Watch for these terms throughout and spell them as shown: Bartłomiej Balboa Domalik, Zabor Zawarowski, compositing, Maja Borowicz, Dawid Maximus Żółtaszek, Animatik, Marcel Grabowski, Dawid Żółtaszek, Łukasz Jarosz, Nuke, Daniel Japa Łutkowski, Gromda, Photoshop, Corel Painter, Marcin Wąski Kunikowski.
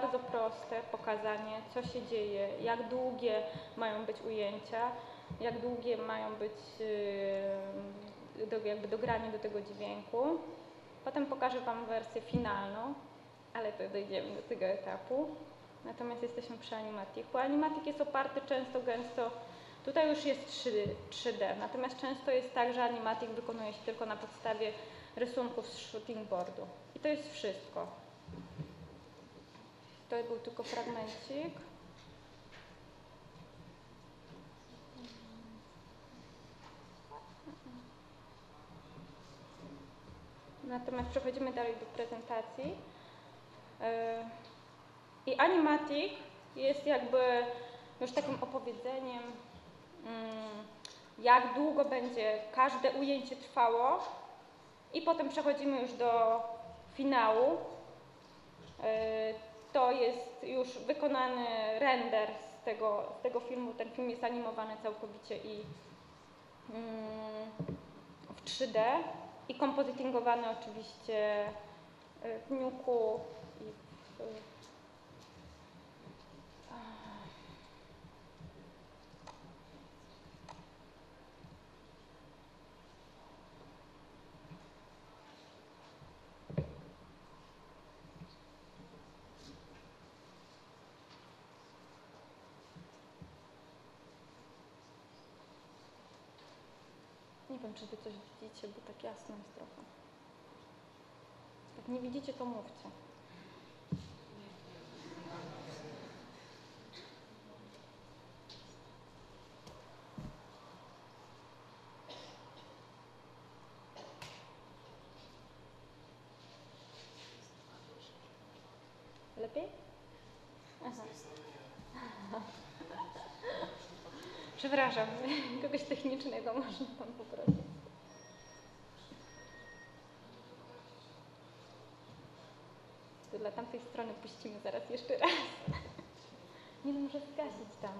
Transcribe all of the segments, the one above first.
bardzo proste pokazanie, co się dzieje, jak długie mają być ujęcia, jak długie mają być jakby dogranie do tego dźwięku. Potem pokażę Wam wersję finalną, ale to dojdziemy do tego etapu. Natomiast jesteśmy przy Animatiku. Animatik jest oparty często, gęsto, tutaj już jest 3D, natomiast często jest tak, że Animatik wykonuje się tylko na podstawie rysunków z shooting boardu. I to jest wszystko. To był tylko fragmencik. Natomiast przechodzimy dalej do prezentacji. I Animatik jest jakby już takim opowiedzeniem, jak długo będzie każde ujęcie trwało. I potem przechodzimy już do finału. To jest już wykonany render z tego filmu. Ten film jest animowany całkowicie i w 3D. I kompozytingowany oczywiście w Nuke'u i nie wiem, czy Wy coś widzicie, bo tak jasno jest trochę. Jak nie widzicie, to mówcie. Lepiej? Aha. Przepraszam, kogoś technicznego można tam poprosić. To dla tamtej strony puścimy zaraz jeszcze raz. Nie no, może zgasić tam.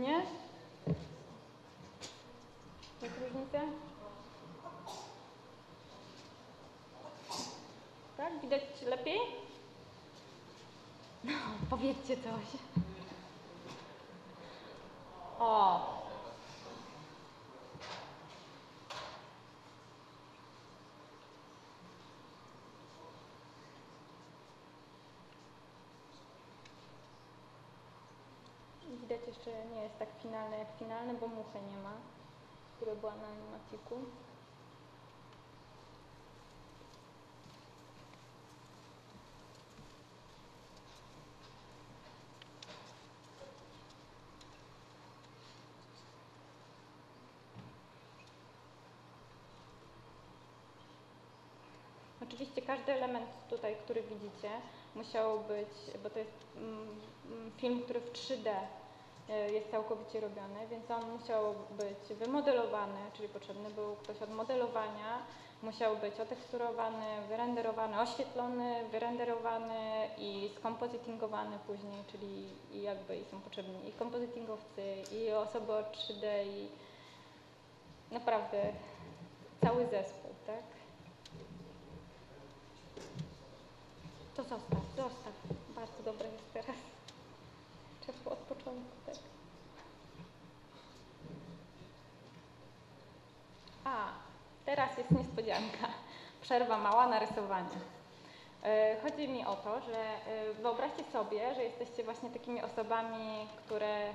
Nie? Jest różnica? Tak? Widać lepiej? No, powiedzcie coś. O! Widać jeszcze nie jest tak finalne jak finalne, bo muchy nie ma, która była na Animatiku. Oczywiście każdy element tutaj, który widzicie, musiał być, bo to jest film, który w 3D jest całkowicie robiony, więc on musiał być wymodelowany, czyli potrzebny był ktoś od modelowania, musiał być oteksturowany, wyrenderowany, oświetlony, wyrenderowany i skompozytingowany później, czyli jakby są potrzebni i kompozytingowcy, i osoby od 3D, i naprawdę cały zespół, tak? To zostaw, zostaw. Bardzo dobre jest teraz. Czerpło od początku, tak? A, teraz jest niespodzianka. Przerwa mała na rysowanie. Chodzi mi o to, że wyobraźcie sobie, że jesteście właśnie takimi osobami, które...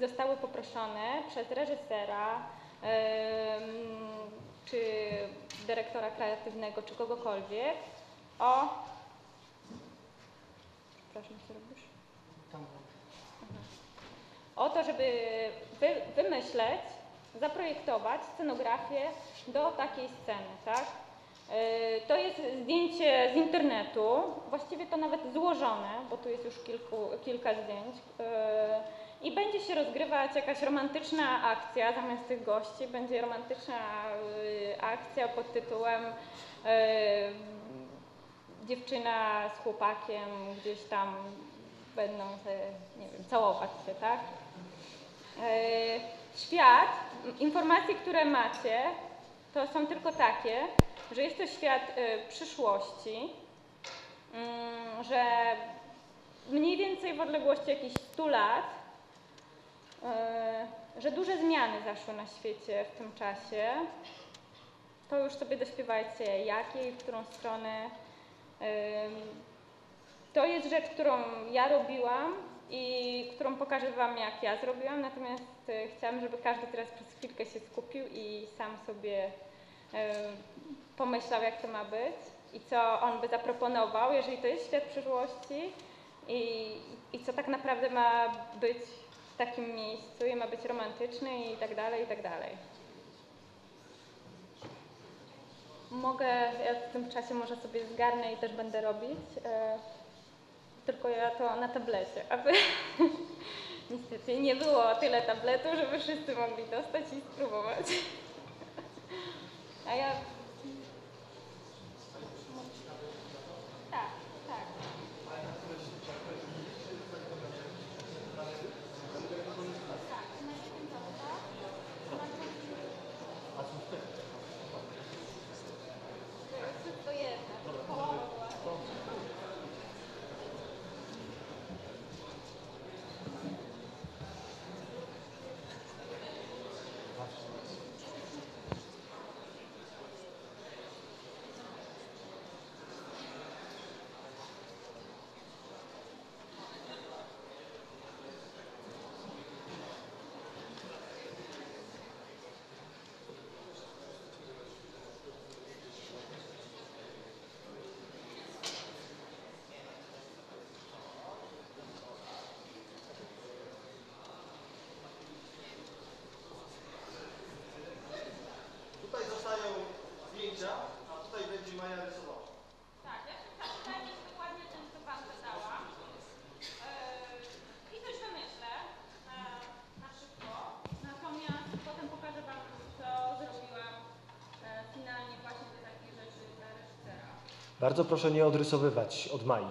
zostały poproszone przez reżysera, czy dyrektora kreatywnego, czy kogokolwiek o... Przepraszam, co robisz? O to, żeby wymyśleć, zaprojektować scenografię do takiej sceny, tak? To jest zdjęcie z internetu, właściwie to nawet złożone, bo tu jest już kilka zdjęć. I będzie się rozgrywać jakaś romantyczna akcja, zamiast tych gości będzie romantyczna akcja pod tytułem dziewczyna z chłopakiem gdzieś tam będą, nie wiem, całować się, tak? świat, informacje, które macie, to są tylko takie, że jest to świat przyszłości, że mniej więcej w odległości jakichś 100 lat, że duże zmiany zaszły na świecie w tym czasie. To już sobie dośpiewajcie, jakie i w którą stronę. To jest rzecz, którą ja robiłam i którą pokażę Wam, jak ja zrobiłam, natomiast chciałam, żeby każdy teraz przez chwilkę się skupił i sam sobie pomyślał, jak to ma być i co on by zaproponował, jeżeli to jest świat przyszłości i co tak naprawdę ma być w takim miejscu i ma być romantyczny i tak dalej, i tak dalej. Mogę, ja w tym czasie może sobie zgarnę i też będę robić, tylko ja to na tablecie, aby niestety nie było tyle tabletów, żeby wszyscy mogli dostać i spróbować. A ja... Tak, tak. A tutaj będzie Maja rysowała. Tak, ja się zapytałam, jak dokładnie ten co Pan zadałam. I coś wymyślę na szybko. Natomiast potem pokażę Wam, co zrobiłam finalnie właśnie do takiej rzeczy dla reżysera. Bardzo proszę nie odrysowywać od Mai.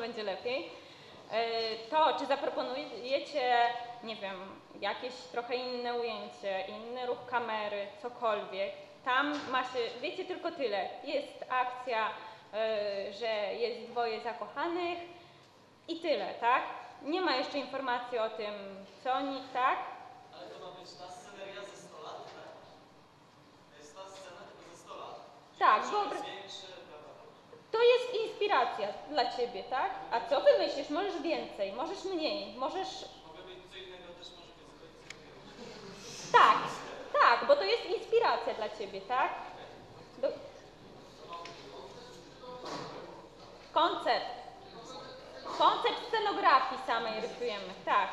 Będzie lepiej. To, czy zaproponujecie, nie wiem, jakieś trochę inne ujęcie, inny ruch kamery, cokolwiek, tam ma się, wiecie tylko tyle. Jest akcja, że jest dwoje zakochanych i tyle, tak? Nie ma jeszcze informacji o tym, co oni, tak? Ale to ma być ta sceneria ze 100 lat, tak? To jest ta scena tylko ze 100 lat. Tak, to jest inspiracja dla Ciebie, tak? A co wymyślisz? Możesz więcej, możesz mniej, możesz... Mogę mieć co innego, też może więcej. Tak, tak, bo to jest inspiracja dla Ciebie, tak? Koncept. Koncept scenografii samej rysujemy, tak.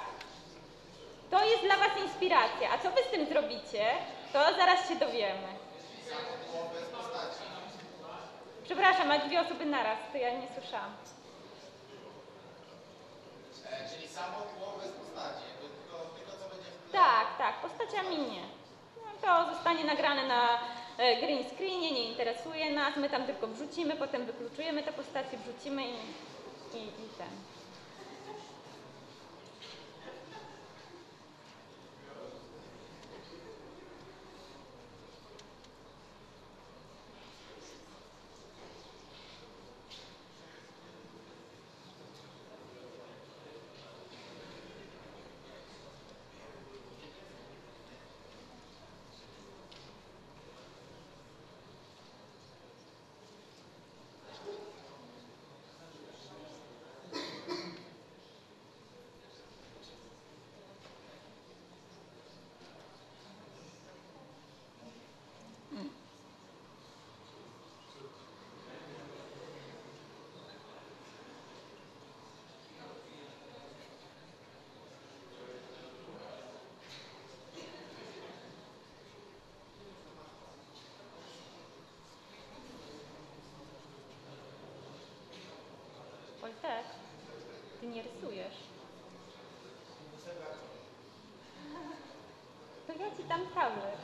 To jest dla Was inspiracja, a co Wy z tym zrobicie, to zaraz się dowiemy. Przepraszam, a dwie osoby naraz, to ja nie słyszałam. Czyli samo tło bez postaci, tylko co będzie w tle. Tak, tak, postaciami nie. No, to zostanie nagrane na green screenie, nie interesuje nas, my tam tylko wrzucimy, potem wykluczujemy te postacie, wrzucimy i ten. tak. Ty nie rysujesz. To ja ci dam tablet.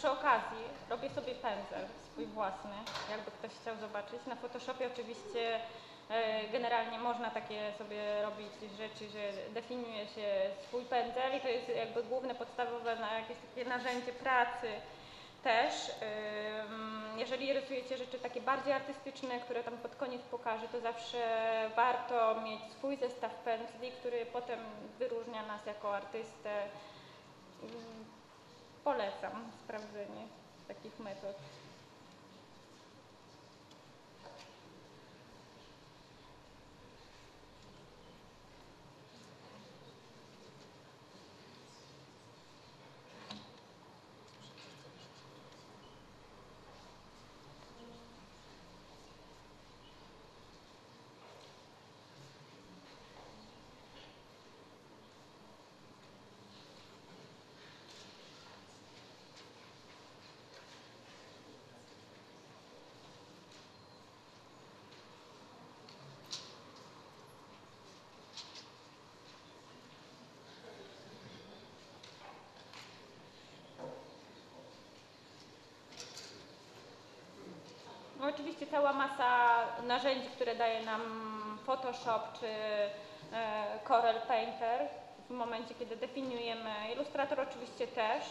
Przy okazji robię sobie pędzel swój własny, jakby ktoś chciał zobaczyć. Na Photoshopie oczywiście generalnie można takie sobie robić rzeczy, że definiuje się swój pędzel i to jest jakby główne, podstawowe jakieś takie narzędzie pracy też. Jeżeli rysujecie rzeczy takie bardziej artystyczne, które tam pod koniec pokażę, to zawsze warto mieć swój zestaw pędzli, który potem wyróżnia nas jako artystę. Polecam sprawdzenie takich metod. No oczywiście cała masa narzędzi, które daje nam Photoshop czy Corel Painter w momencie, kiedy definiujemy, Illustrator oczywiście też,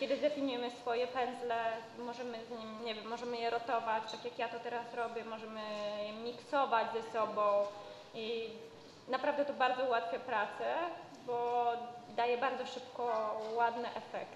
kiedy definiujemy swoje pędzle, możemy z nim, nie wiem, możemy je rotować, tak jak ja to teraz robię, możemy je miksować ze sobą i naprawdę to bardzo ułatwia pracę, bo daje bardzo szybko ładne efekty.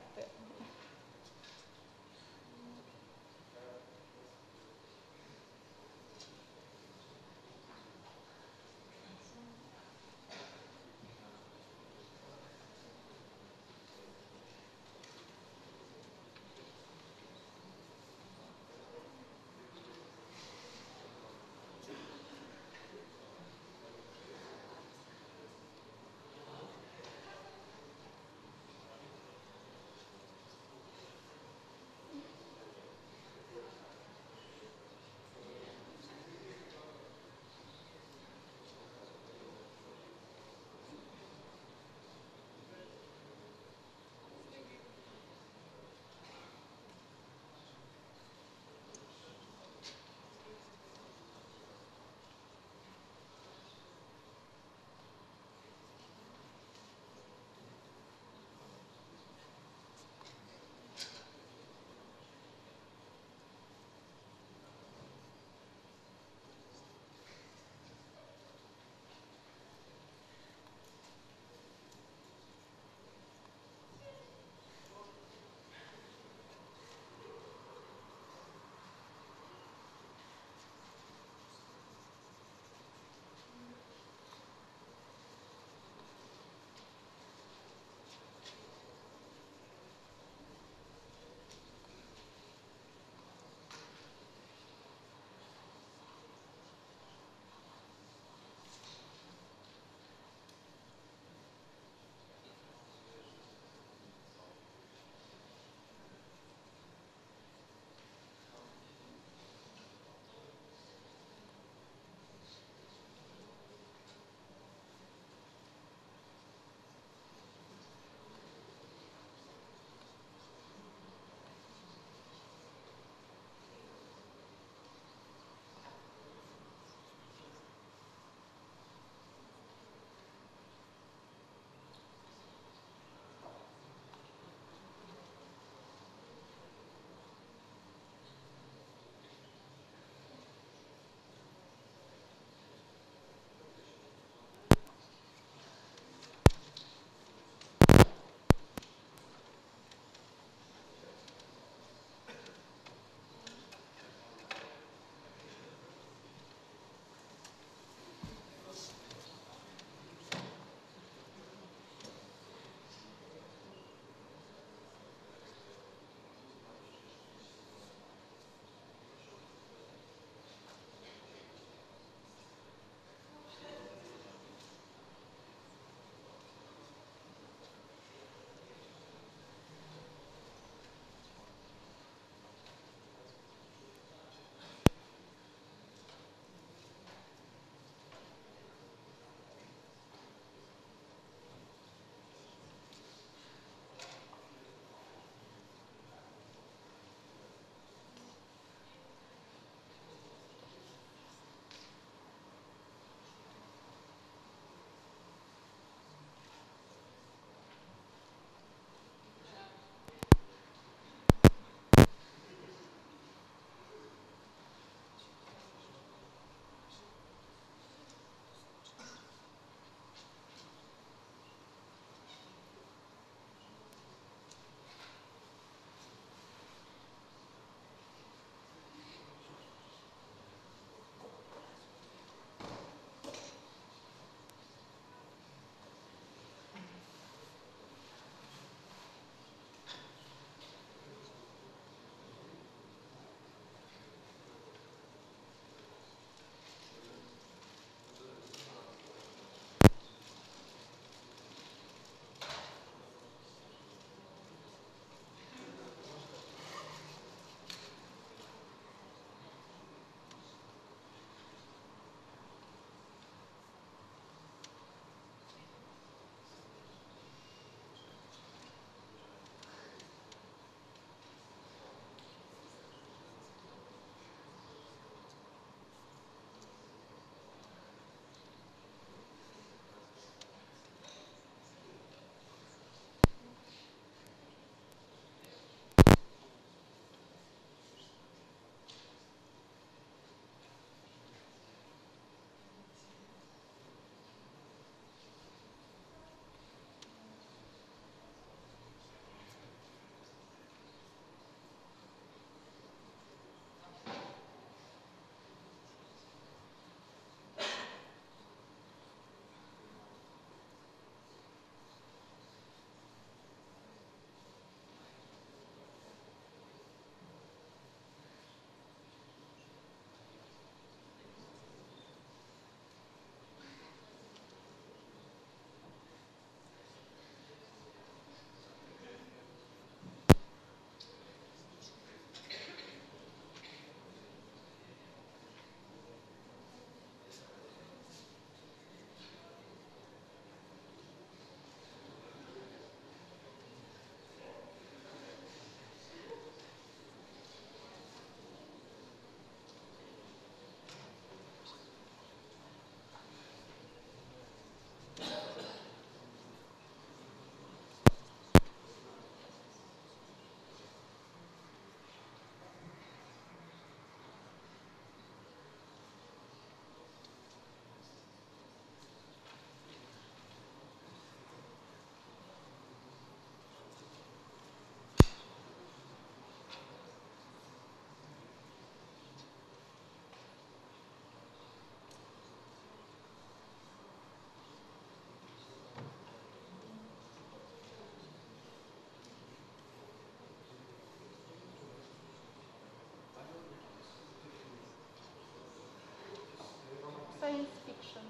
Science fiction.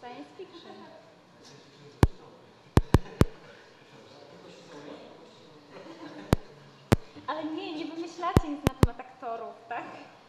Science fiction. Ale nie wymyślacie nic na temat aktorów, tak?